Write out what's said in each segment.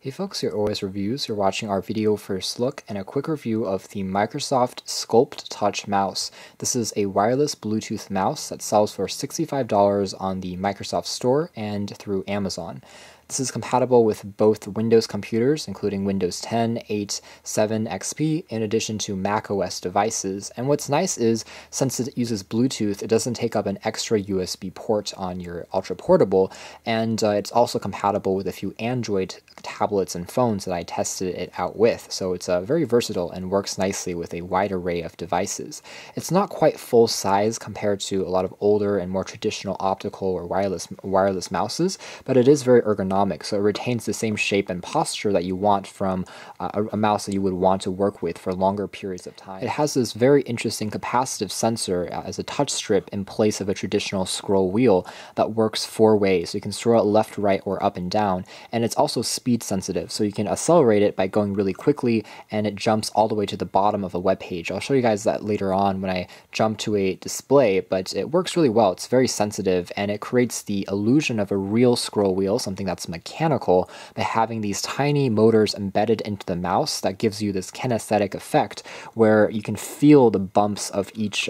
Hey folks, here at OS Reviews. You're watching our video first look and a quick review of the Microsoft Sculpt Touch Mouse. This is a wireless Bluetooth mouse that sells for $65 on the Microsoft Store and through Amazon. This is compatible with both Windows computers, including Windows 10, 8, 7, XP, in addition to macOS devices. And what's nice is, since it uses Bluetooth, it doesn't take up an extra USB port on your Ultra Portable, and it's also compatible with a few Android tablets and phones that I tested it out with. So it's very versatile and works nicely with a wide array of devices. It's not quite full size compared to a lot of older and more traditional optical or wireless mouses, but it is very ergonomic. So it retains the same shape and posture that you want from a mouse that you would want to work with for longer periods of time. It has this very interesting capacitive sensor as a touch strip in place of a traditional scroll wheel that works four ways. So you can scroll it left, right, or up and down. And it's also speed sensitive, so you can accelerate it by going really quickly, and it jumps all the way to the bottom of a web page. I'll show you guys that later on when I jump to a display, but it works really well. It's very sensitive, and it creates the illusion of a real scroll wheel, something that's mechanical, by having these tiny motors embedded into the mouse that gives you this kinesthetic effect where you can feel the bumps of each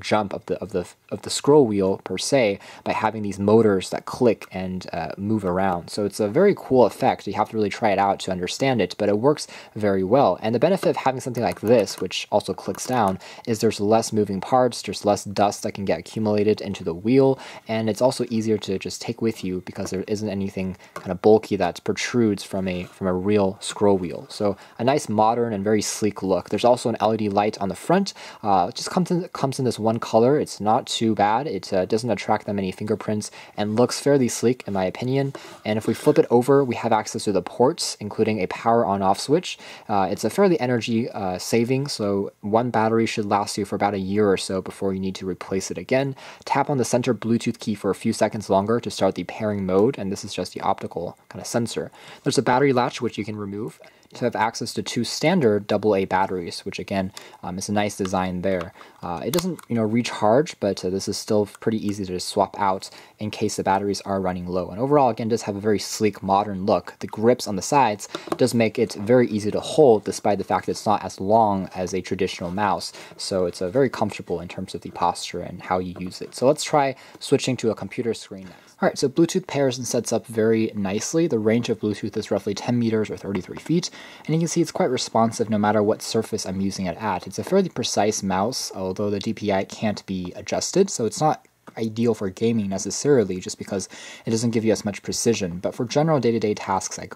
jump of the scroll wheel per se, by having these motors that click and move around. So it's a very cool effect. You have to really try it out to understand it, but it works very well. And the benefit of having something like this, which also clicks down, is there's less moving parts, there's less dust that can get accumulated into the wheel, and it's also easier to just take with you because there isn't anything kind of bulky that protrudes from a real scroll wheel. So a nice modern and very sleek look. There's also an LED light on the front. It just comes in this one color. It's not too bad. It doesn't attract that many fingerprints and looks fairly sleek in my opinion. And if we flip it over, we have access to the ports, including a power on/off switch. It's a fairly energy saving, so one battery should last you for about a year or so before you need to replace it again. Tap on the center Bluetooth key for a few seconds longer to start the pairing mode, and this is just the optical kind of sensor. There's a battery latch which you can remove to have access to two standard AA batteries, which again is a nice design there. It doesn't recharge, but this is still pretty easy to just swap out in case the batteries are running low. And overall, again, does have a very sleek, modern look. The grips on the sides does make it very easy to hold, despite the fact that it's not as long as a traditional mouse. So it's very comfortable in terms of the posture and how you use it. So let's try switching to a computer screen next. All right, so Bluetooth pairs and sets up very nicely. The range of Bluetooth is roughly 10 meters or 33 feet. And you can see it's quite responsive no matter what surface I'm using it at. It's a fairly precise mouse, although the DPI can't be adjusted, so it's not ideal for gaming necessarily, just because it doesn't give you as much precision. But for general day-to-day tasks like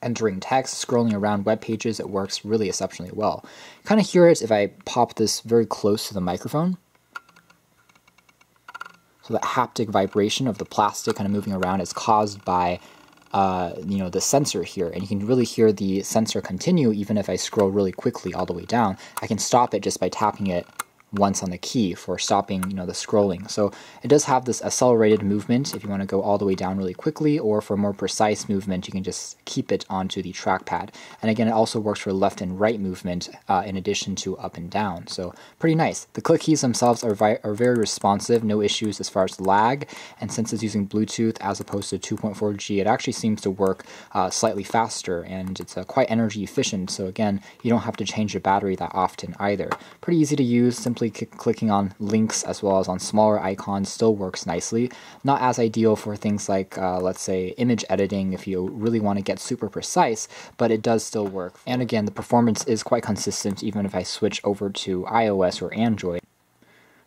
entering text, scrolling around web pages, it works really exceptionally well. You kind of hear it if I pop this very close to the microphone. So that haptic vibration of the plastic kind of moving around is caused by the sensor here, and you can really hear the sensor continue even if I scroll really quickly all the way down. I can stop it just by tapping it once on the key for stopping the scrolling. So it does have this accelerated movement if you want to go all the way down really quickly, or for more precise movement you can just keep it onto the trackpad. And again, it also works for left and right movement in addition to up and down, so pretty nice. The click keys themselves are very responsive, no issues as far as lag, and since it's using Bluetooth as opposed to 2.4G, it actually seems to work slightly faster, and it's quite energy efficient, so again, you don't have to change your battery that often either. Pretty easy to use, simply clicking on links as well as on smaller icons still works nicely. Not as ideal for things like, let's say, image editing if you really want to get super precise, but it does still work. And again, the performance is quite consistent even if I switch over to iOS or Android.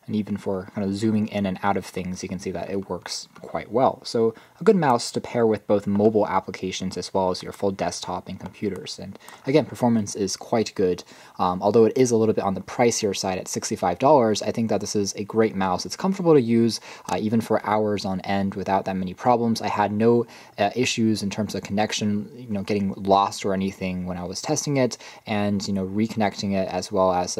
And even for kind of zooming in and out of things, you can see that it works quite well. So a good mouse to pair with both mobile applications as well as your full desktop and computers. And again, performance is quite good. Although it is a little bit on the pricier side at $65, I think that this is a great mouse. It's comfortable to use even for hours on end without that many problems. I had no issues in terms of connection, getting lost or anything when I was testing it, and reconnecting it as well as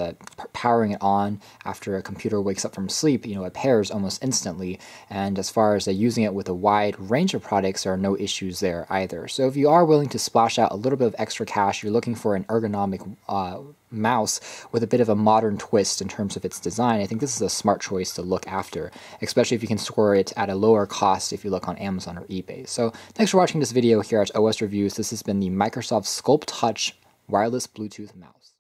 powering it on after a computer wakes wakes up from sleep, it pairs almost instantly. And as far as using it with a wide range of products, there are no issues there either. So if you are willing to splash out a little bit of extra cash, you're looking for an ergonomic mouse with a bit of a modern twist in terms of its design, I think this is a smart choice to look after, especially if you can score it at a lower cost if you look on Amazon or eBay. So thanks for watching this video here at OS Reviews. This has been the Microsoft Sculpt Touch Wireless Bluetooth Mouse.